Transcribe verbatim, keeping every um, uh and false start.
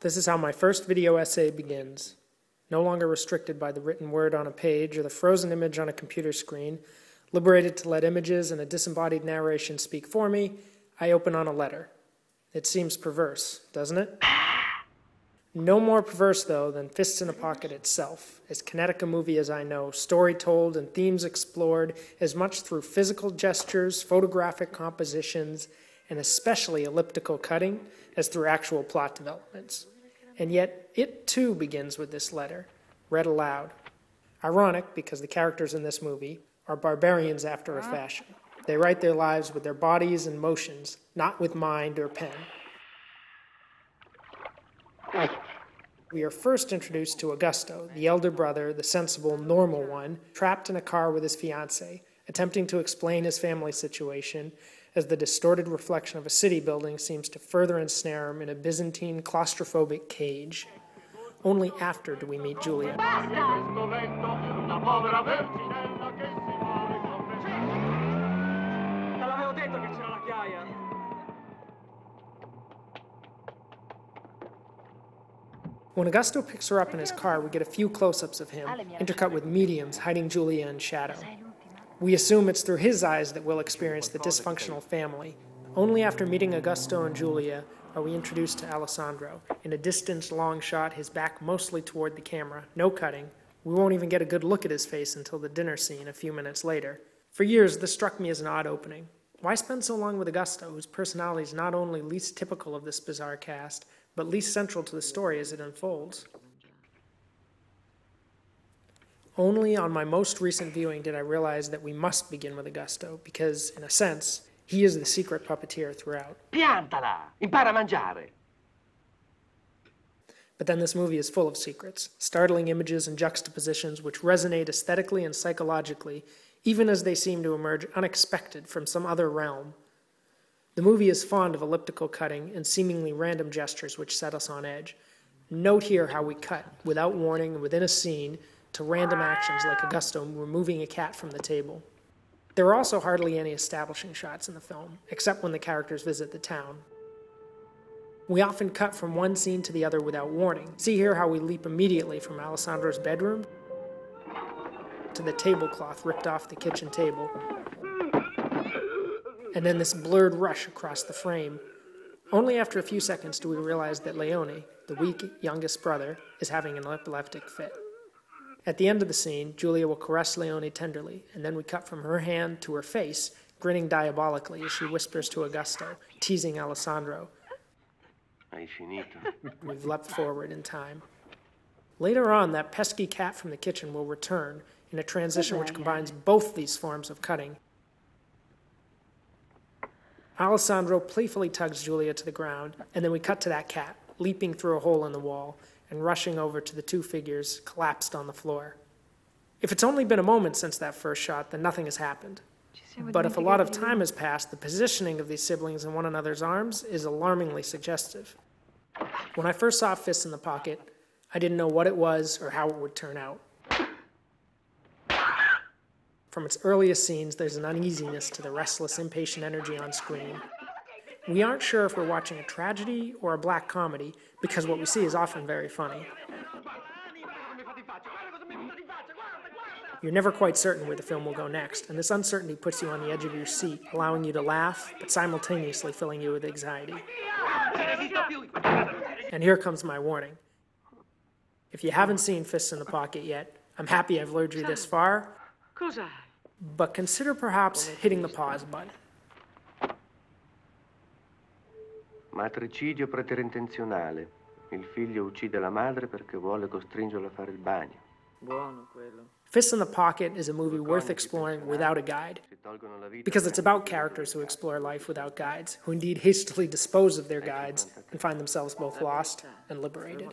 This is how my first video essay begins, no longer restricted by the written word on a page or the frozen image on a computer screen, liberated to let images and a disembodied narration speak for me. I open on a letter. It seems perverse, doesn't it? No more perverse, though, than Fists in the Pocket itself, as kinetic a movie as I know, story told and themes explored, as much through physical gestures, photographic compositions, and especially elliptical cutting, as through actual plot developments. And yet, it too begins with this letter, read aloud. Ironic, because the characters in this movie are barbarians after a fashion. They write their lives with their bodies and motions, not with mind or pen. We are first introduced to Augusto, the elder brother, the sensible, normal one, trapped in a car with his fiancée, attempting to explain his family situation, as the distorted reflection of a city building seems to further ensnare him in a Byzantine claustrophobic cage. Only after do we meet Julia. When Augusto picks her up in his car, we get a few close-ups of him, intercut with mediums hiding Julia in shadow. We assume it's through his eyes that we'll experience the dysfunctional family. Only after meeting Augusto and Julia are we introduced to Alessandro. In a distance long shot, his back mostly toward the camera, no cutting. We won't even get a good look at his face until the dinner scene a few minutes later. For years, this struck me as an odd opening. Why spend so long with Augusto, whose personality is not only least typical of this bizarre cast, but least central to the story as it unfolds? Only on my most recent viewing did I realize that we must begin with Augusto, because, in a sense, he is the secret puppeteer throughout. Piantala! Impara a mangiare! But then this movie is full of secrets, startling images and juxtapositions which resonate aesthetically and psychologically, even as they seem to emerge unexpected from some other realm. The movie is fond of elliptical cutting and seemingly random gestures which set us on edge. Note here how we cut, without warning and within a scene, to random actions like Augusto removing a cat from the table. There are also hardly any establishing shots in the film, except when the characters visit the town. We often cut from one scene to the other without warning. See here how we leap immediately from Alessandro's bedroom to the tablecloth ripped off the kitchen table, and then this blurred rush across the frame. Only after a few seconds do we realize that Leone, the weak youngest brother, is having an epileptic fit. At the end of the scene, Julia will caress Leone tenderly, and then we cut from her hand to her face, grinning diabolically as she whispers to Augusto, teasing Alessandro. We've leapt forward in time. Later on, that pesky cat from the kitchen will return, in a transition which combines both these forms of cutting. Alessandro playfully tugs Julia to the ground, and then we cut to that cat, leaping through a hole in the wall and rushing over to the two figures collapsed on the floor. If it's only been a moment since that first shot, then nothing has happened. But if a lot of time has passed, the positioning of these siblings in one another's arms is alarmingly suggestive. When I first saw Fists in the Pocket, I didn't know what it was or how it would turn out. From its earliest scenes, there's an uneasiness to the restless, impatient energy on screen. We aren't sure if we're watching a tragedy or a black comedy, because what we see is often very funny. You're never quite certain where the film will go next, and this uncertainty puts you on the edge of your seat, allowing you to laugh, but simultaneously filling you with anxiety. And here comes my warning. If you haven't seen Fists in the Pocket yet, I'm happy I've lured you this far, but consider perhaps hitting the pause button. Matricidio preterintenzionale. Il figlio uccide la madre perché vuole costringerla a fare il bagno. Buono quello. Fists in the Pocket is a movie worth exploring without a guide, because it's about characters who explore life without guides, who indeed hastily dispose of their guides and find themselves both lost and liberated.